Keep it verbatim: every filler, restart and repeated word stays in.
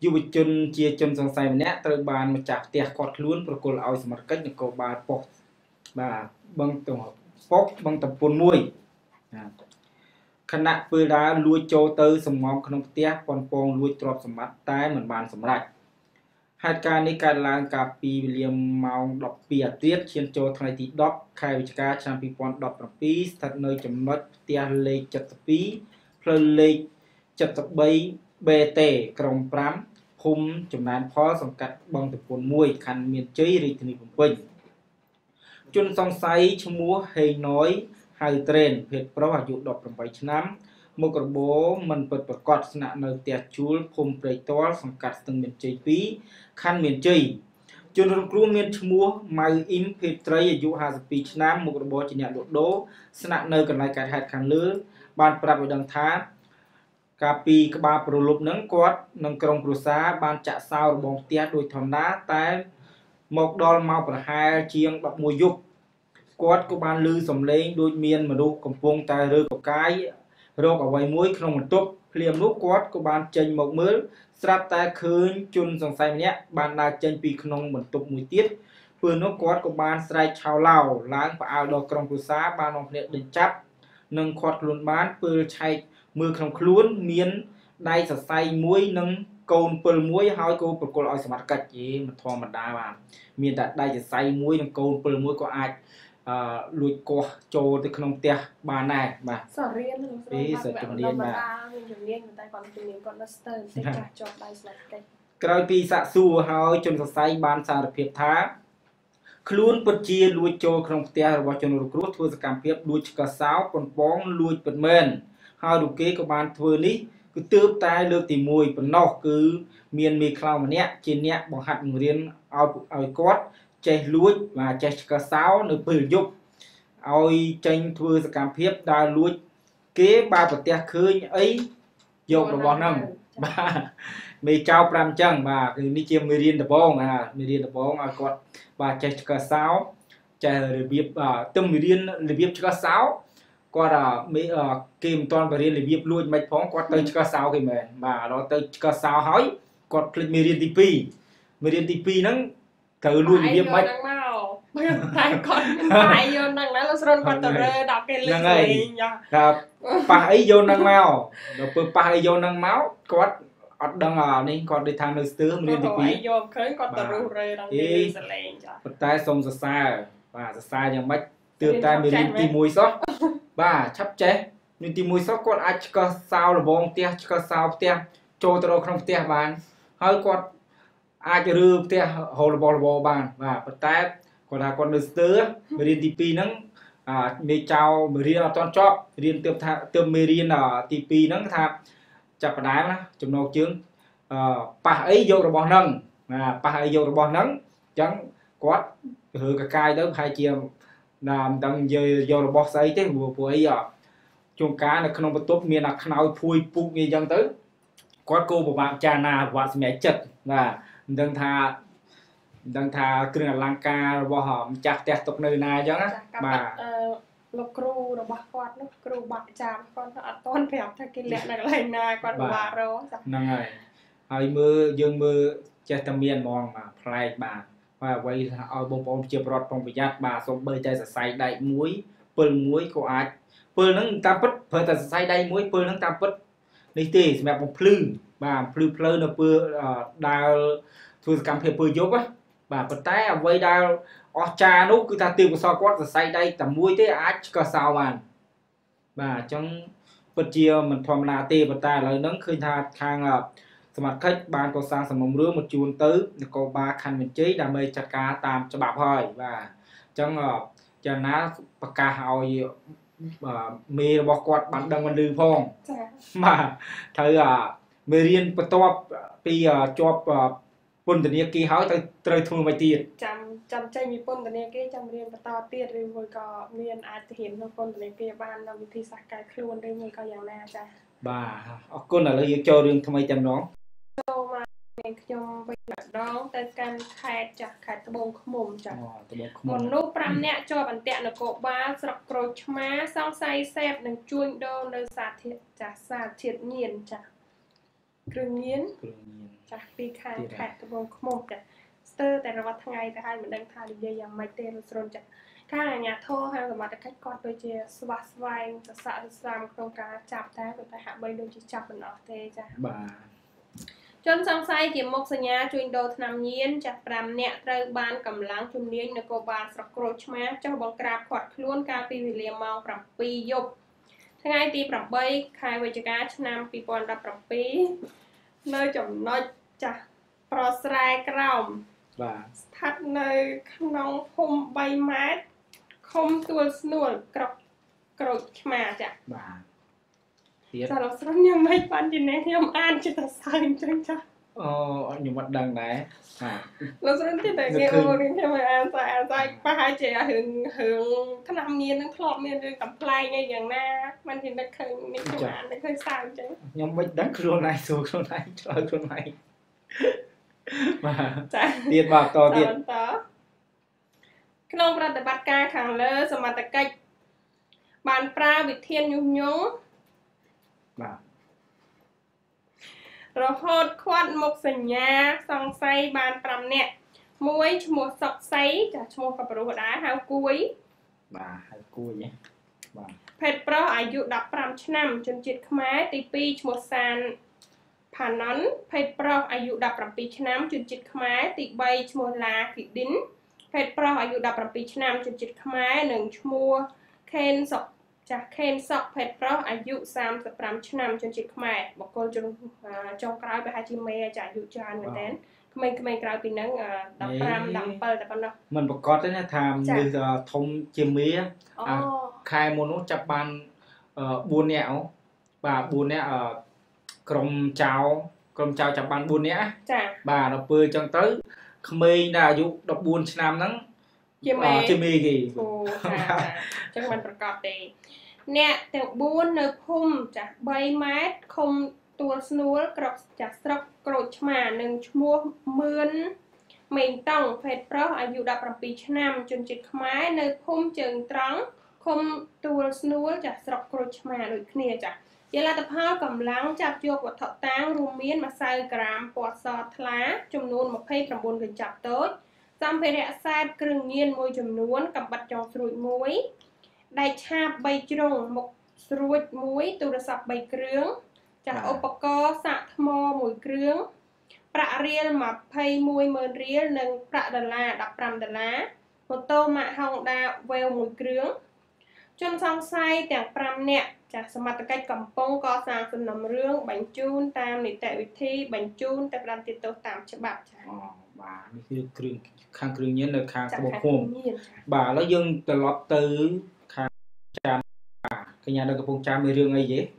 Yuvichun, Chichun, some sign net, third ban, which after court loon, procol out some mechanical bar post, bar bunto, pop, buntapon moy. Cannot put down, loot jotter, some monk, no tear, pon pong, loot drops some time and ban some right. Had carnic lan capi, William Mount, dop be a tear, chincho, tiny dop, carriage car, champy pond dop a piece, that no jam not, tear lake, just a pea, play lake, just a bay. Bete, Crom Pram, whom Jaman Paws and Cat Bong the Ponmoy can mean Jay written in Jun Song Sai, Chmur, Hay Noi, High Train, Pet Pro, Yudop from Vichnam, Mokerbo, Munpert Percots, not no their jewel, Pom Praetors, and Caston Mint J P, can mean Jay. Jun Crew meant Chmur, my in Pet Tray, you has a beach nam, Mokerbo, Jinak Dodo, Snap Nug and like I had can lure, Ban Pravidon Tab. Copy Kaba Prolop Nung Quat, Nung Krong Crusa, Ban Chat Sour Bong Theatre with Honda, Time Mok Doll Mouth or Higher Chiang Bak Moyuk. Quat Kuban Lu some lane, do me and Madu Compong Tai Rukai, Rock away Moy Krong Top, Clear Mook Quat, Kuban Chen Mok Mur, Strap Tai Kun, Chun Song Sai Net, Ban La Chen Pi Knong Top Mutit, Puno Quat Kuban Strike Chow Lao, Lang for Outdoor Krong Crusa, Ban of Net the Chap, Nung Quat Lun Ban, Pur Chai. Mưa không cuốn miên nay sờ say muối nâng cồn bờ muối hói cô bờ cô lòi sờ mặt cạch gì mà thò mặt đá vào miên đã đây sờ say muối nâng cồn bờ muối có ai lùi co trồ từ không tiếc bà này mà sờ riêng luôn sờ chấm riêng mà cái pi sạ su hói chôn sờ say bàn sờ phết thá cuốn bờ chia lùi trồ không tiếc và chôn lùi cuốn thua sờ cam phết lùi cả sáu còn bóng lùi bật men How do cake of ban twirly? Could two tie look the moy, but no goo, me and me clown net, chin net, or hat and rin out of court, chase loot, my cheshka sound, a pull joke. I change towards the camp hip, die loot, gay, bab a tear curry, eh? Yoke of bonum. May chow pram chung, ba, the medium meridian the bong, ah, meridian the bong, I got by cheshka sound, chai rebuke, ah, tum meridian rebuke cheshka sound. Qua mấy kim toàn và riêng là viết luôn mấy phóng qua tới cho sao thì mình mà nó tới cho sao hỏi còn clip miền tây pi miền tây pi nó từ luôn viết mấy phải vô năng máu rồi phải vô năng máu có đang ở đây còn đi thang nơi xứ miền tây pi tay sông xa và xa nhà mấy từ tay miền tây mùi sốt ba chắp chế nhưng tìm mùi sóc con ai chứa sao là bóng tia chứa sao tia cho tao không tia bàn hơi con ai chứa rư tia hồ là bó là bó bàn và bắt tay còn là con đứa tớ bởi riêng tê pê nâng mê chào bởi riêng là toàn chóp riêng tươm mê riêng là tê pê nâng thạp chạp đáy mà chụp nấu chứng bạc ấy vô là bó nâng bạc ấy vô là bó nâng chẳng có hứa cả cài đó hai chìa Nam dang ye your box ấy thế vừa vừa à chung cá là không có tốt miền là khâu phui puk như dân tới có cô của bạn cha na và mẹ chật là đang thà đang thà kêu là lang ca và họ chặt chặt tục nơi này chứ mà lục cừu là bạc con lục cừu bạc cha con toàn phải học thằng kia lẹ này lại này con bà rồi năng này ai mưa dương mưa cha tam miền mong mà play bà và vậy ở bông bông chia bọt bông bị giặt bà xong bơi chơi sải đại muối bơi muối có ai bơi nắng tam bứt bơi chơi sải đại muối bơi nắng tam bứt này thì mẹ bông phư bà phư phơi nó bơi đào thua cam phê bơi dốc á bà bật tay ở vây đào ở cha nút cứ ta tiêu của so quát chơi sải đại tầm muối thế ai có sao mà bà trong bật chia mình thòm là tê bật tay lời nắng khơi tha khang à Các bạn hãy đăng kí cho kênh lalaschool Để không bỏ lỡ những video hấp dẫn Các bạn hãy đăng kí cho kênh lalaschool Để không bỏ lỡ những video hấp dẫn Young with dog that can kite jacket bunk moon jack. No pram net job and technical bars, roach mass, outside sap, and chewing down the sat hit, just sat hit, near jack. Crimean, Chappie can cat the bone smoker. Stir the robot high the high and tidy young my tail is roger. Can ya tow her the mother cat caught the chair, swast wine, the sad slam croaker, chap time with the hat by the chap and off the jar. John some side, you mocks a yard to indulge Nam Yen, Chapram, net, trail ban, come lang to near the go bars of croach match, or crab caught clone carpy William Mount from P. Yop. Thangai tea from bay, Kai Wajagat, Nam people up from P. No job, not prosrai crown. Start no known home by mat, come to a snow, croach match. Sao sao nhầm mấy bạn thì nè nhầm ăn chứ ta sao anh chẳng chắc. Ồ, nhầm mặt đằng đấy. Nó sao thì để nghe ôn thì mà ăn sao ăn sao ba hai chị hưởng hưởng thằng nam nhiên thằng thọp nhiên rồi cầm play ngay dạng na, mình thì nó khơi mình không ăn nó khơi sao chứ. Nhầm mấy đắng luôn này xuống luôn này trời luôn này. Mà tiền bạc to tiền. Khi nông ra từ bát ca khang lơ, xem mặt ta cách bàn pra bị thiên nhung nhung. Rohot quát mộc sành nhà, song say bàn pram nẹt, muối một sọc say, chả chua cà rốt đá hào cuối. Bà hào cuối nhé. Pet pro ai dụ đập pram chấm, chun chít khmai tipi một sàn phản nón. Pet pro ai dụ đập pram pi chấm, chun chít khmai tị bay một lá kỵ đính. Pet pro ai dụ đập pram pi chấm, chun chít khmai nâng chua khen sọc. Chà khen sọc phết pro ai dụ sam tập pram chấm chân chít khmai bọc côn trong trong cào về hai chim mè chả dụ chan người đến mình mình cào pin nắng đập pram đập pel đập pram đâu mình bọc cót đấy nha tham như thông chim mè khai môn nó chập bàn buôn nẹo và buôn nẹo crom cháo crom cháo chập bàn buôn nẹo bà nó bơi trong tới khmai là dụ đập buôn chấm nắng chim mè chim mè gì chẳng mình bọc cót đi nè từng buôn nơi phum chả bay mát không tuôn snow cọc chả sọc cột mà nâng mua mướn mình tòng phết pro ai dụ đập rập bì chạm chun chít khmai nơi phum chừng trắng không tuôn snow chả sọc cột mà đôi kia chả giờ là tập hao cầm láng chạp chuột và thọ tang rùm miến mà sai gram bọt sọt lá chum nôn một phê cầm buôn gần chạp tới xăm phê rẽ sai cưng nhiên môi chum nôn cầm bật trong sủi muối đại cha bay trông một ruột muối từ sập bay kêu, chặt opco sạ thmo mùi kêu, prạ riel mà pay mùi mờ riel nâng prạ đà la đập ram đà la, một tô mạ hồng đa veo mùi kêu, chun song say tiếng pram nẹt, chặt sầm mặt cái cầm pông co sang sầm nấm riêng bánh chun tam nị tệ vị thi bánh chun tệ ram tiệt tô tam chả bạc chả. Bà mấy cái kêu khang kêu nhiên là khang bộc hồn, bà nó dưng từ lọt từ. Cái nhà đó có phong trào mấy rương ấy vậy?